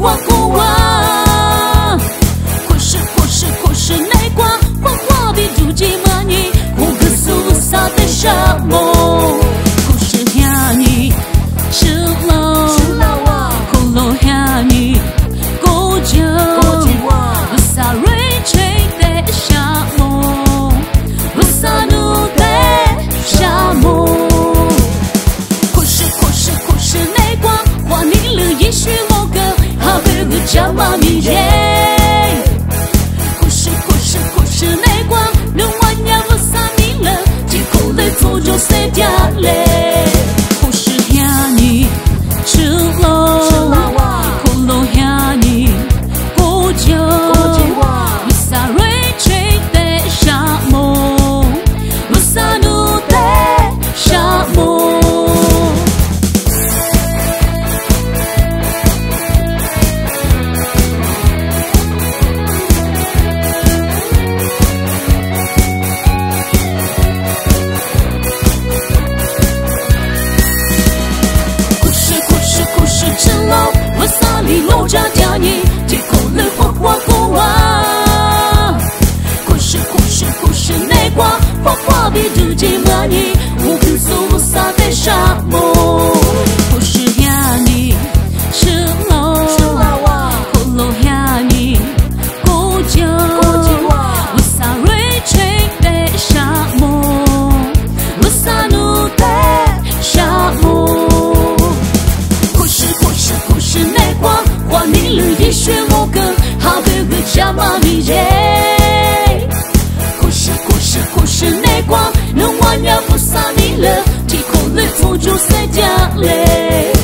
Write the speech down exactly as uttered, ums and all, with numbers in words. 哇呼哇，或是或是或是内瓜，花花比如今嘛你，我可苏萨的沙漠，或是哈尼，赤佬，或罗哈尼，国家，我萨瑞吹的沙漠，我萨努的沙漠，或是或是或是内瓜，花你了也许。 叫妈咪耶！故事故事故事内光，能玩呀不撒你了，几口泪做就塞掉嘞。故事呀你吃了，苦了呀你过久，不撒瑞吹的沙漠，不撒努的沙漠。 我家家你，借口来花花国啊！故事故事故事内瓜，花花比如今嘛你，我跟苏萨的沙漠，故事呀你，赤佬，火炉呀你，古旧，我萨瑞吹的沙漠，我萨努的沙漠，故事故事故事内瓜。 我你了一学我歌，好哥哥叫妈咪耶。故事故事故事内光，能玩呀不撒你了，提口泪做就塞家嘞。